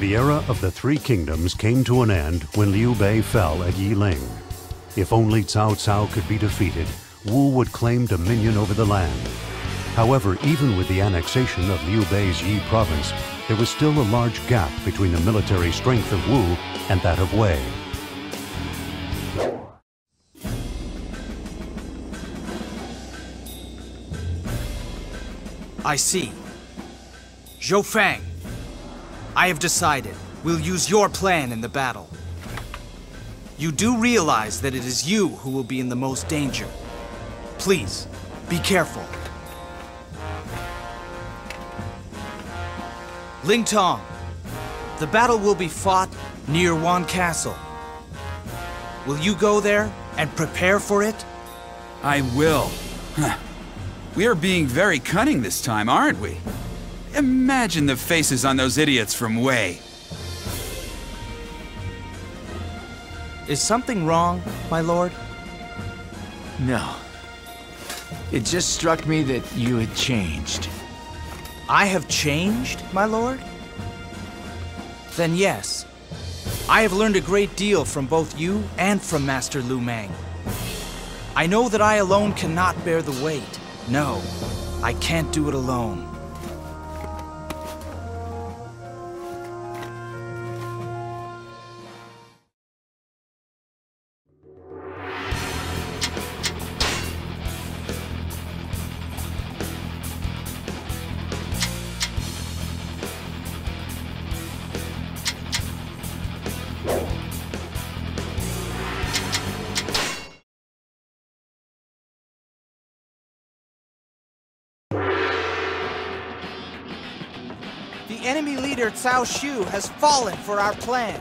The era of the Three Kingdoms came to an end when Liu Bei fell at Yiling. If only Cao Cao could be defeated, Wu would claim dominion over the land. However, even with the annexation of Liu Bei's Yi province, there was still a large gap between the military strength of Wu and that of Wei. I see. Zhou Fang, I have decided. We'll use your plan in the battle. You do realize that it is you who will be in the most danger. Please, be careful. Ling Tong, the battle will be fought near Wan Castle. Will you go there and prepare for it? I will. Huh. We are being very cunning this time, aren't we? Imagine the faces on those idiots from Wei. Is something wrong, my lord? No. It just struck me that you had changed. I have changed, my lord? Then yes. I have learned a great deal from both you and from Master Lu Meng. I know that I alone cannot bear the weight. No, I can't do it alone. Enemy leader Cao Xu has fallen for our plan.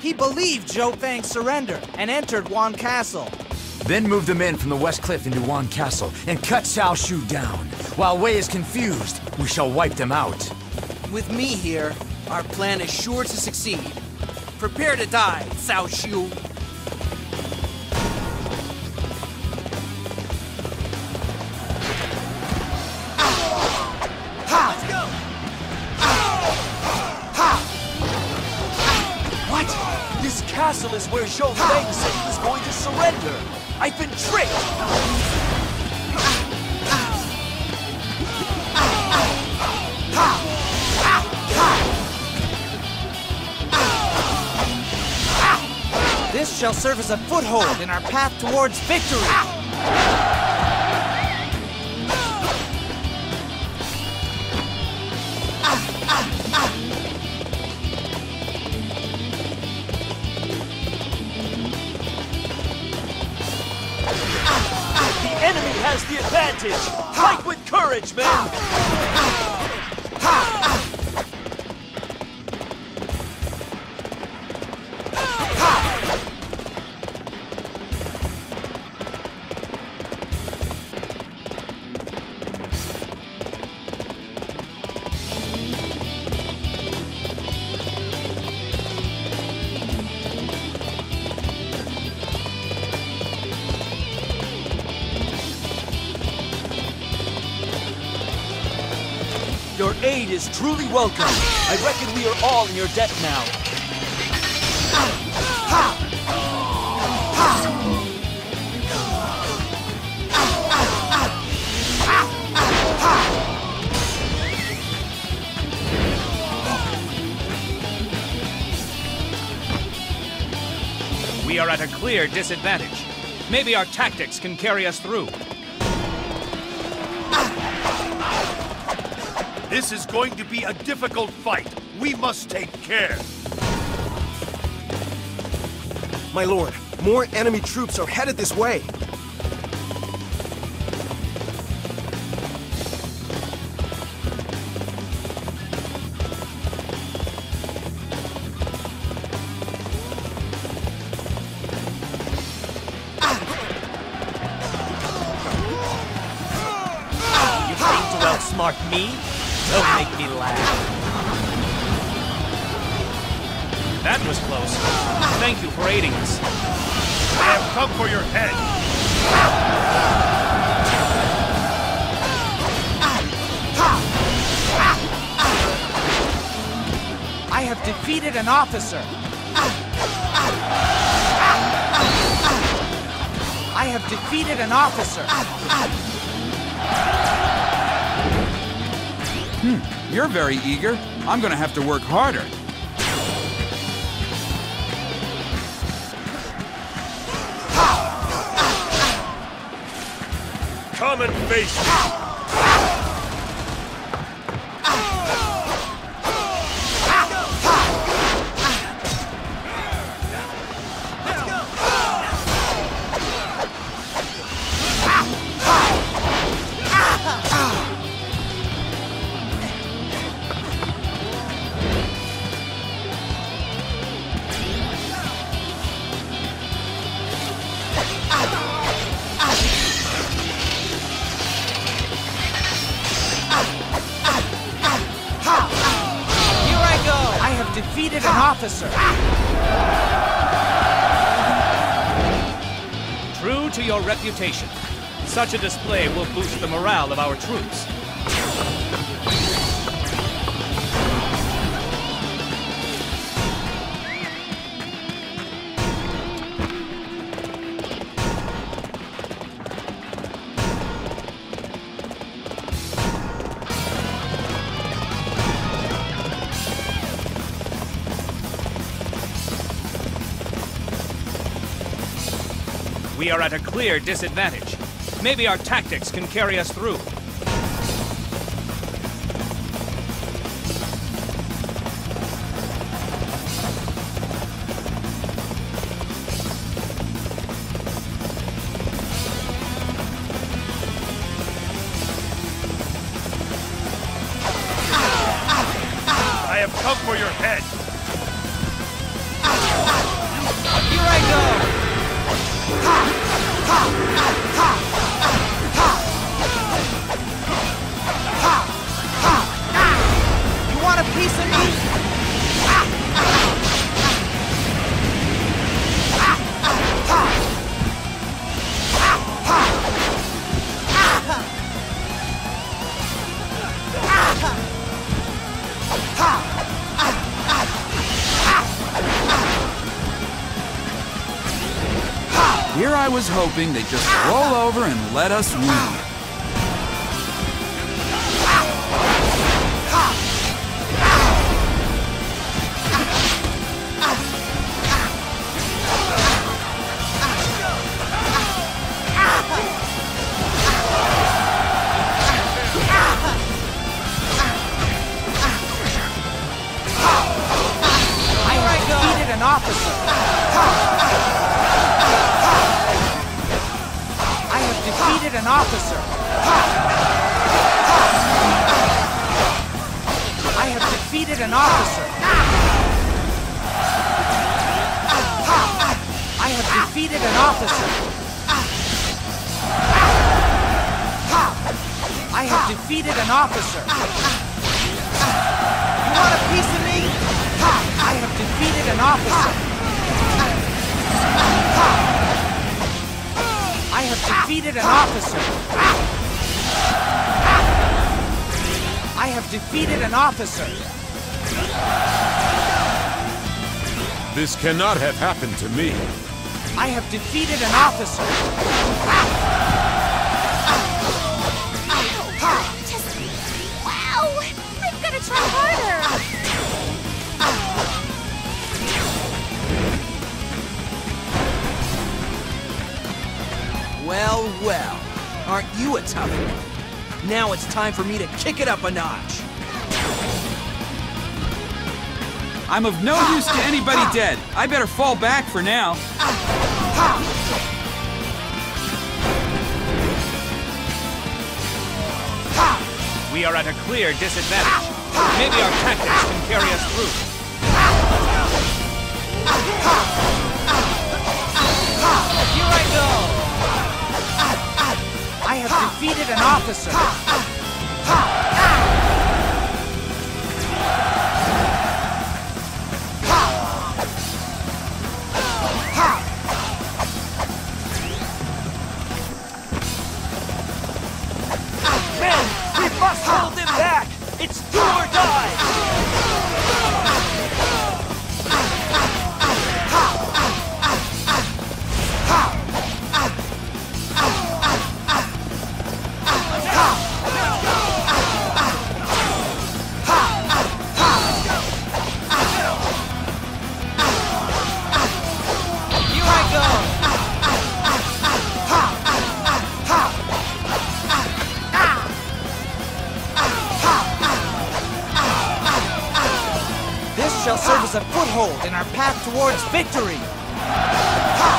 He believed Zhou Fang's surrender and entered Wan Castle. Then move the men from the West Cliff into Wan Castle and cut Cao Xu down. While Wei is confused, we shall wipe them out. With me here, our plan is sure to succeed. Prepare to die, Cao Xu. This castle is where Zhou Feng said he was going to surrender. I've been tricked! This shall serve as a foothold in our path towards victory! Has the advantage. Fight with courage, man. Your aid is truly welcome. I reckon we are all in your debt now. We are at a clear disadvantage. Maybe our tactics can carry us through. This is going to be a difficult fight. We must take care. My lord, more enemy troops are headed this way. You think to outsmart me? Don't make me laugh. That was close. Thank you for aiding us. I have come for your head. I have defeated an officer. I have defeated an officer. You're very eager. I'm gonna have to work harder. Come and face me. Defeated an officer. True to your reputation, such a display will boost the morale of our troops. We are at a clear disadvantage. Maybe our tactics can carry us through. I have come for your head. Here I go. You want a piece of me? Here I was hoping they'd just roll over and let us win. I needed an officer. Defeated an officer. I have defeated an officer. I have defeated an officer. I have defeated an officer. You want a piece of me? I have defeated an officer. I have defeated an officer. I have defeated an officer. This cannot have happened to me. I have defeated an officer. Just... wow! I've got to try harder. Well, well, aren't you a toughie? Now it's time for me to kick it up a notch. I'm of no use to anybody dead. I better fall back for now. We are at a clear disadvantage. Maybe our tactics can carry us through. Here I go! I have defeated an officer. Men, we must hold him back! It's do or die! us a foothold in our path towards victory! Ha!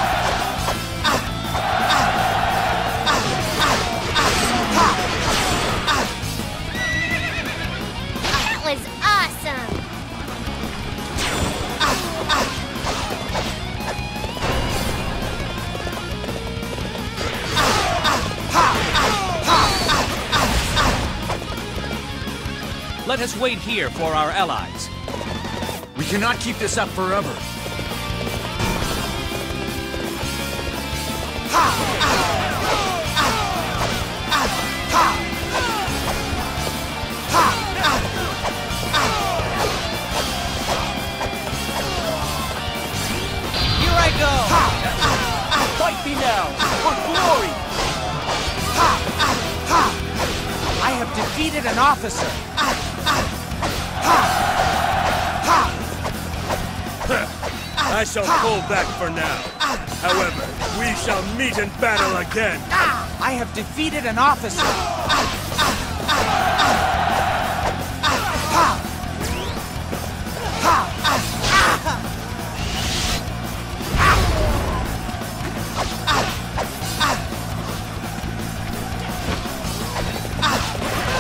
That was awesome! Let us wait here for our allies. We cannot keep this up forever. Here I go! Fight me now for glory! I have defeated an officer! I shall pull back for now. However, we shall meet in battle again. I have defeated an officer.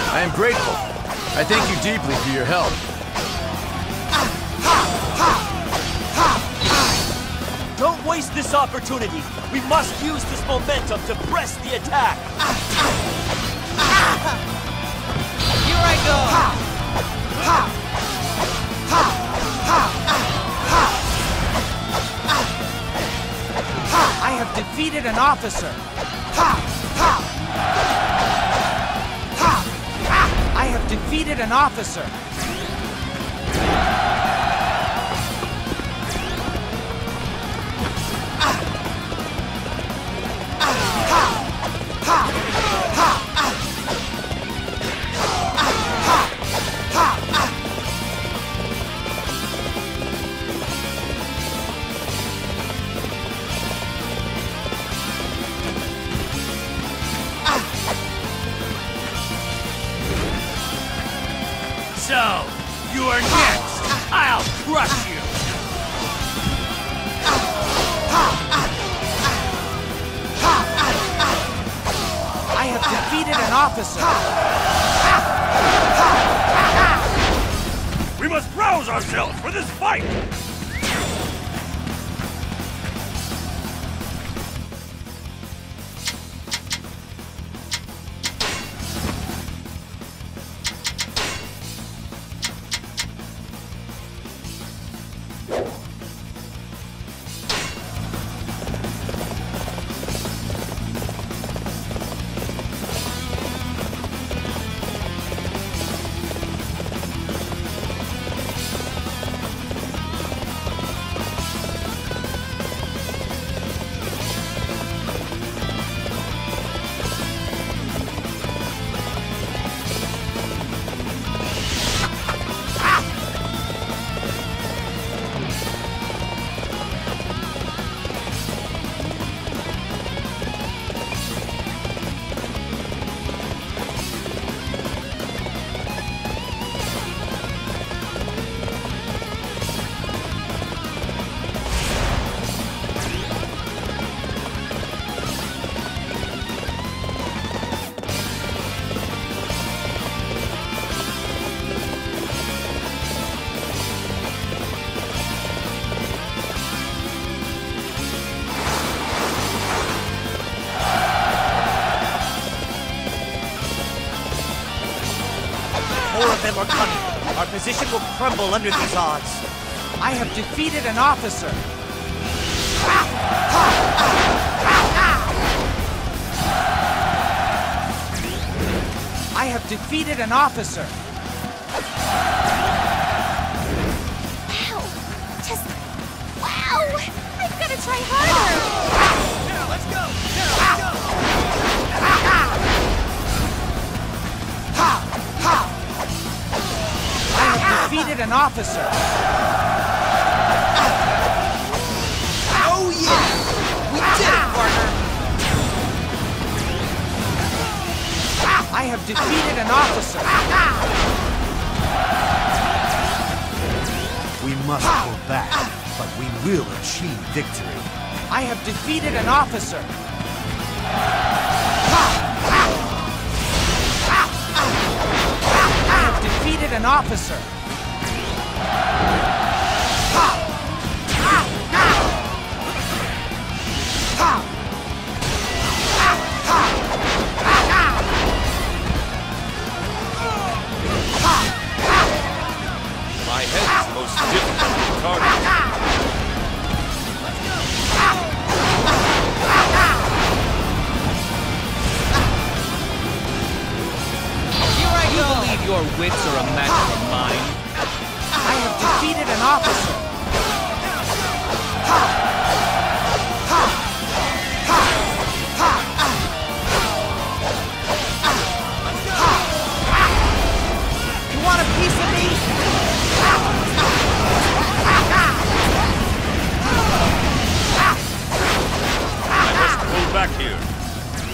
I am grateful. I thank you deeply for your help. Don't waste this opportunity! We must use this momentum to press the attack! Here I go! I have defeated an officer! I have defeated an officer! So, you are next! I'll crush you! I have defeated an officer! We must rouse ourselves for this fight! Our position will crumble under these odds. I have defeated an officer. I have defeated an officer. Wow! Just... wow! I've got to try harder! Now, let's go! I defeated an officer! Oh yeah! We did it, partner! I have defeated an officer! We must pull back, but we will achieve victory. I have defeated an officer! I have defeated an officer! My head's the most difficult target. You believe your wits are a match for mine? I have defeated an officer! You want a piece of me? I must pull back here.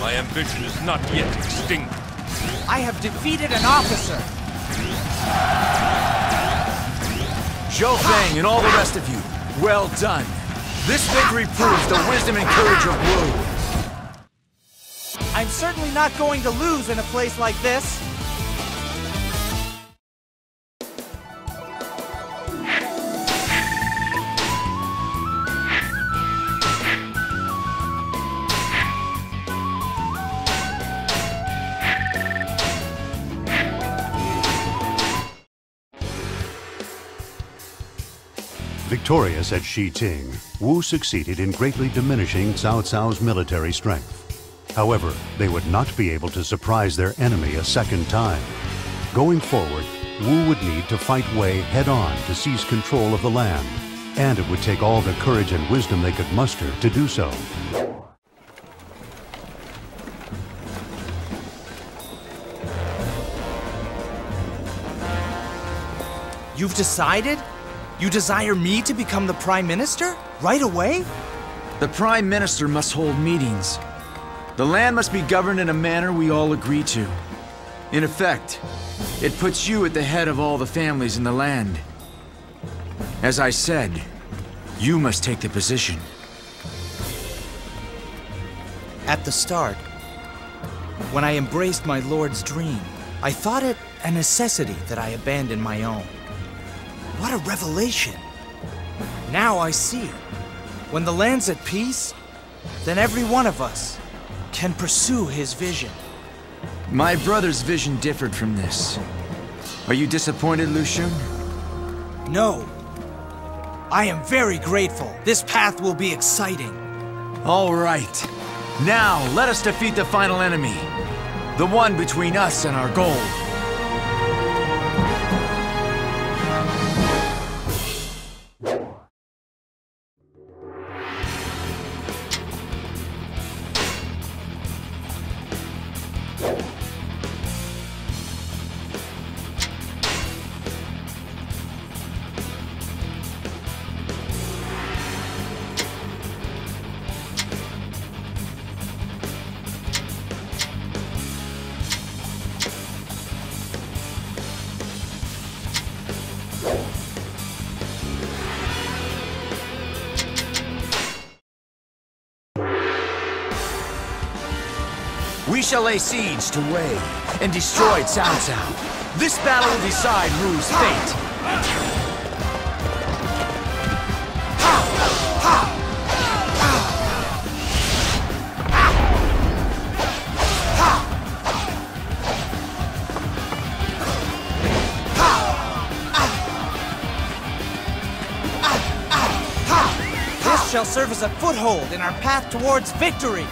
My ambition is not yet extinct. I have defeated an officer! Zhou Fang and all the rest of you, well done! This victory proves the wisdom and courage of Wu. I'm certainly not going to lose in a place like this! Victorious at Xi Ting, Wu succeeded in greatly diminishing Cao Cao's military strength. However, they would not be able to surprise their enemy a second time. Going forward, Wu would need to fight Wei head-on to seize control of the land, and it would take all the courage and wisdom they could muster to do so. You've decided? You desire me to become the Prime Minister? Right away? The Prime Minister must hold meetings. The land must be governed in a manner we all agree to. In effect, it puts you at the head of all the families in the land. As I said, you must take the position. At the start, when I embraced my lord's dream, I thought it a necessity that I abandon my own. What a revelation! Now I see it. When the land's at peace, then every one of us can pursue his vision. My brother's vision differed from this. Are you disappointed, Lu Xun? No. I am very grateful. This path will be exciting. All right. Now, let us defeat the final enemy. The one between us and our goal. We shall lay siege to Wei and destroy Cao Cao. This battle will decide Wu's fate. This shall serve as a foothold in our path towards victory.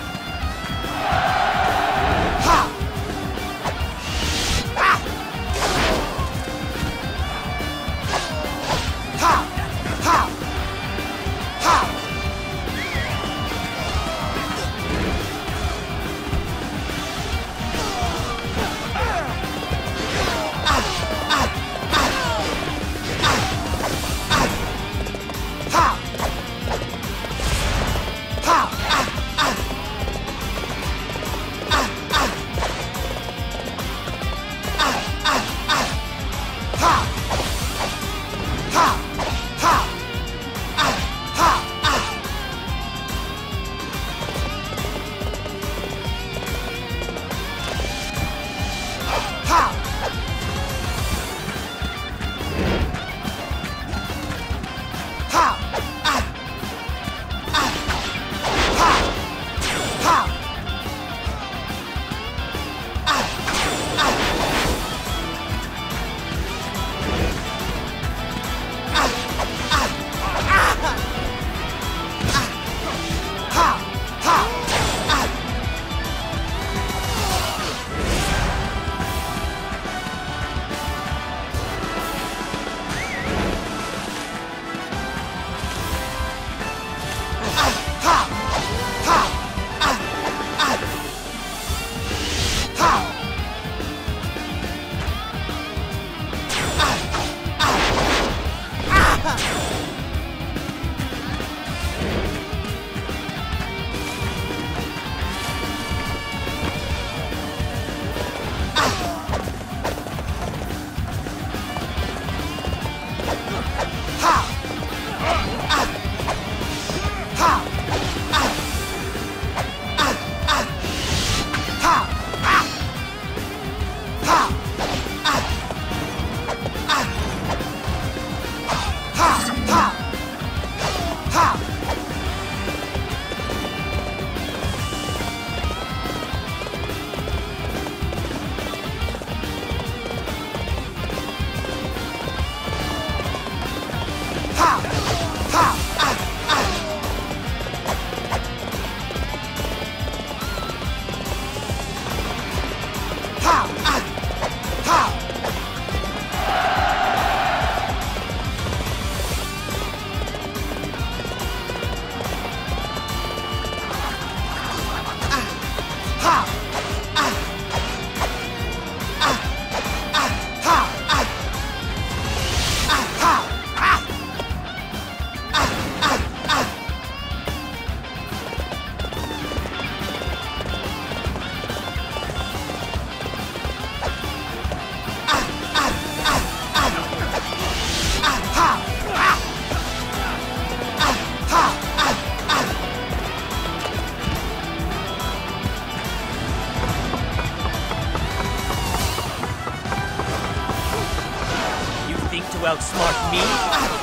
outsmart me?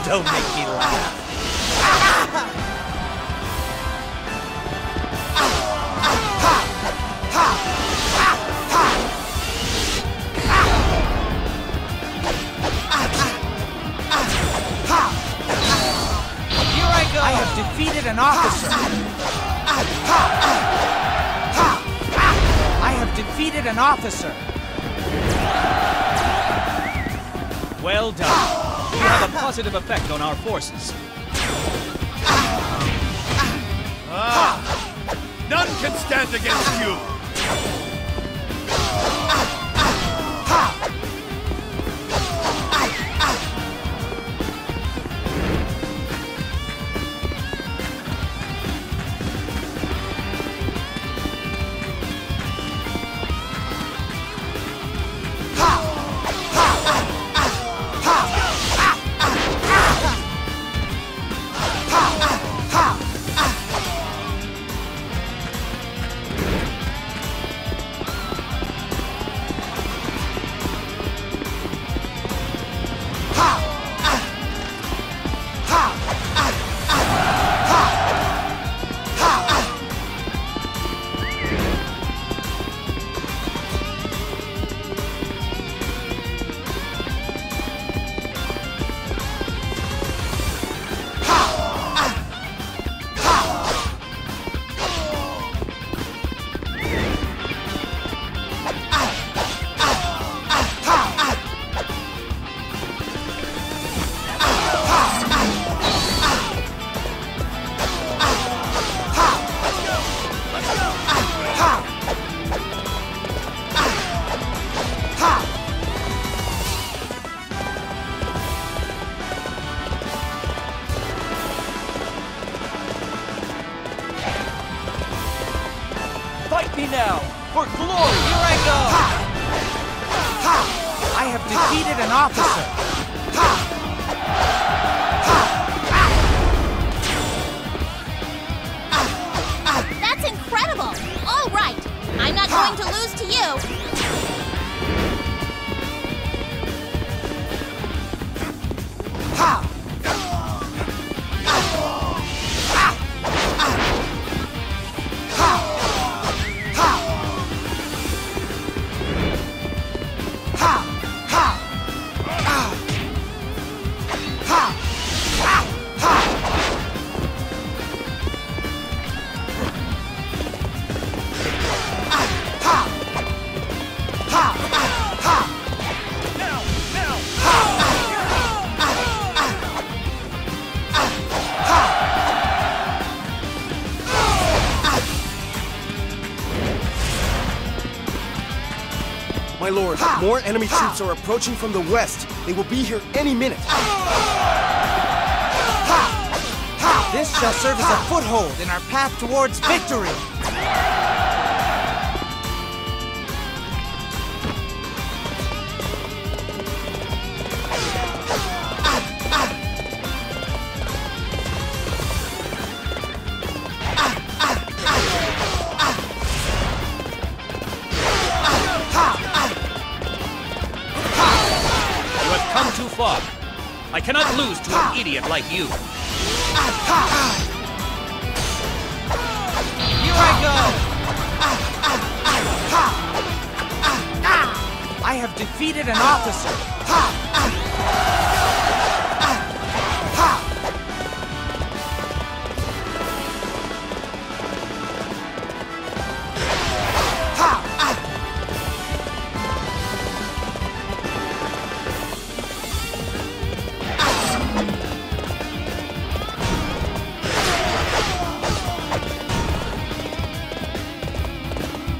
Don't make me laugh. Here I go! I have defeated an officer! I have defeated an officer! Well done. You have a positive effect on our forces. None can stand against you! Lord, more enemy troops are approaching from the west. They will be here any minute. This shall serve as a foothold in our path towards victory. I cannot lose to an idiot like you. Here I go! I have defeated an officer.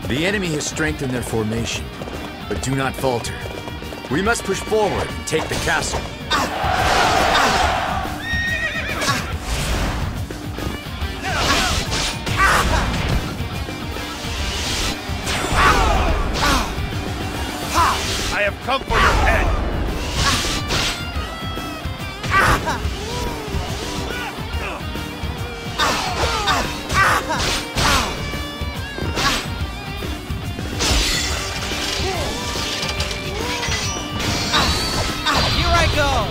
The enemy has strengthened their formation, but do not falter. We must push forward and take the castle. I have come for your head! Go!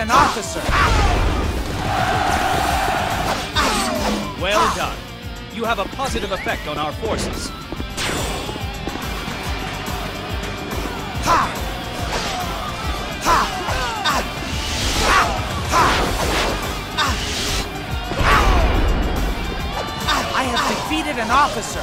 an officer! Well done. You have a positive effect on our forces. I have defeated an officer!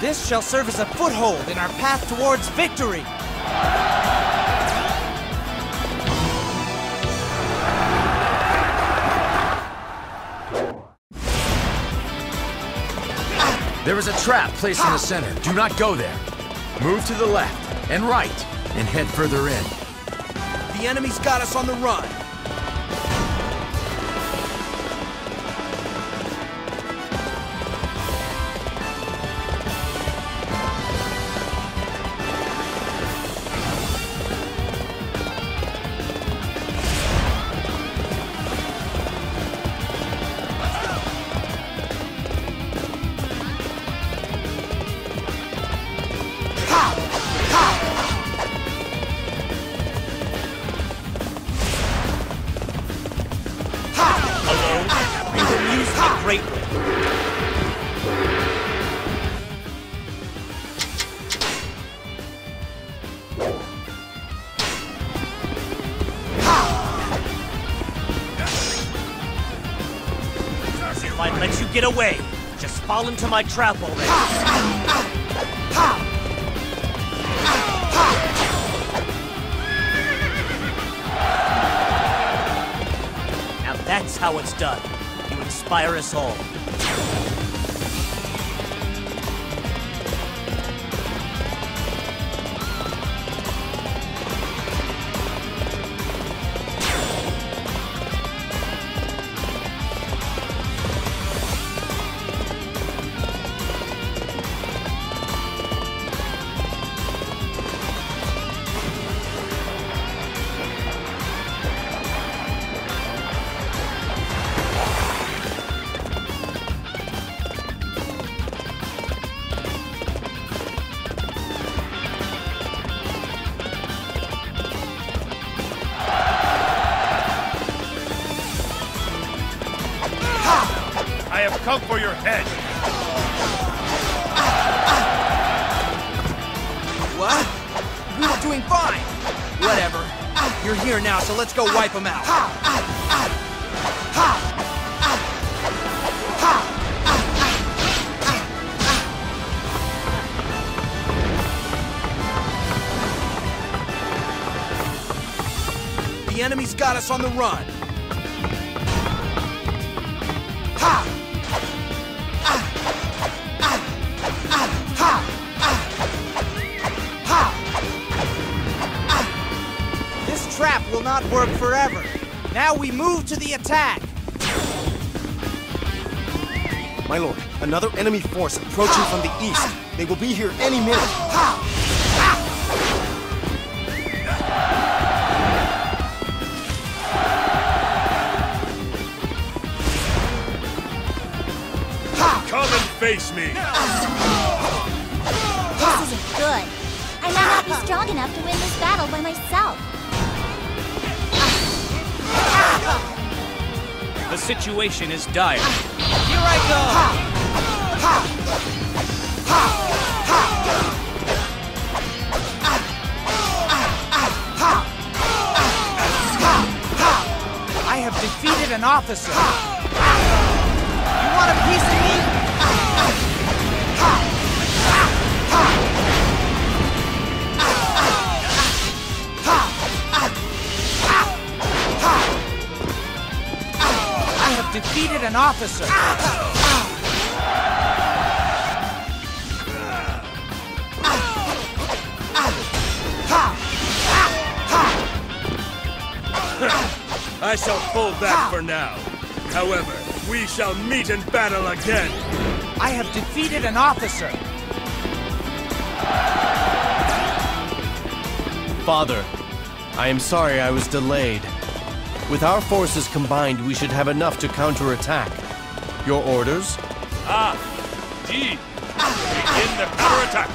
This shall serve as a foothold in our path towards victory! There is a trap placed in the center. Do not go there. Move to the left and right and head further in. The enemy's got us on the run. If I let you get away, just fall into my trap already. Now that's how it's done. You inspire us all. I have come for your head! What? We were doing fine! Whatever. You're here now, so let's go wipe them out. The enemy's got us on the run. Will not work forever. Now we move to the attack. My lord, another enemy force approaching from the east. They will be here any minute. Come and face me. This isn't good. I might not be strong enough to win this battle by myself. The situation is dire. Here I go! I have defeated an officer. You want a piece of me? Defeated an officer. I shall pull back for now. However, we shall meet in battle again. I have defeated an officer. Father, I am sorry I was delayed. With our forces combined, we should have enough to counterattack. Your orders? Indeed. Begin the counterattack.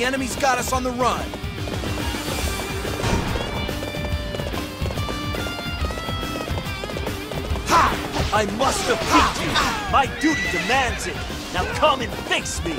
The enemy's got us on the run. Ha! I must defeat you. My duty demands it. Now come and face me.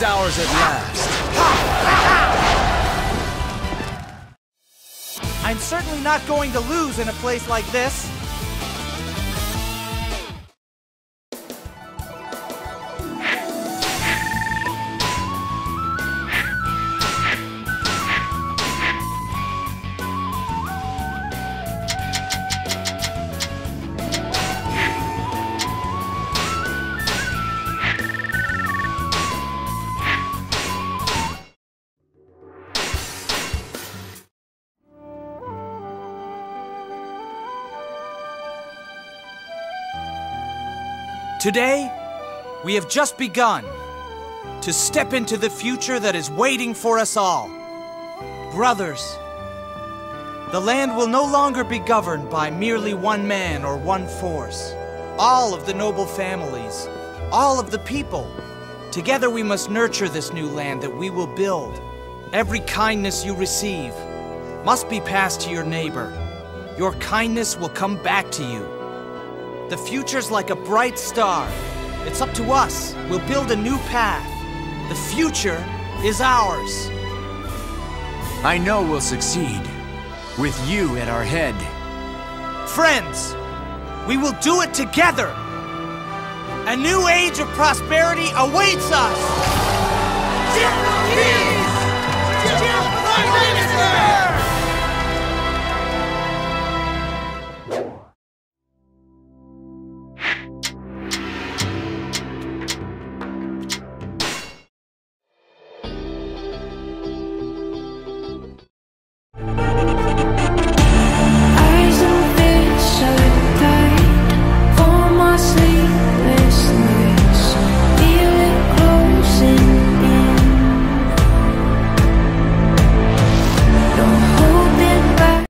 Ours at last. I'm certainly not going to lose in a place like this. Today, we have just begun to step into the future that is waiting for us all. Brothers, the land will no longer be governed by merely one man or one force. All of the noble families, all of the people, together we must nurture this new land that we will build. Every kindness you receive must be passed to your neighbor. Your kindness will come back to you. The future's like a bright star. It's up to us. We'll build a new path. The future is ours. I know we'll succeed, with you at our head. Friends, we will do it together. A new age of prosperity awaits us.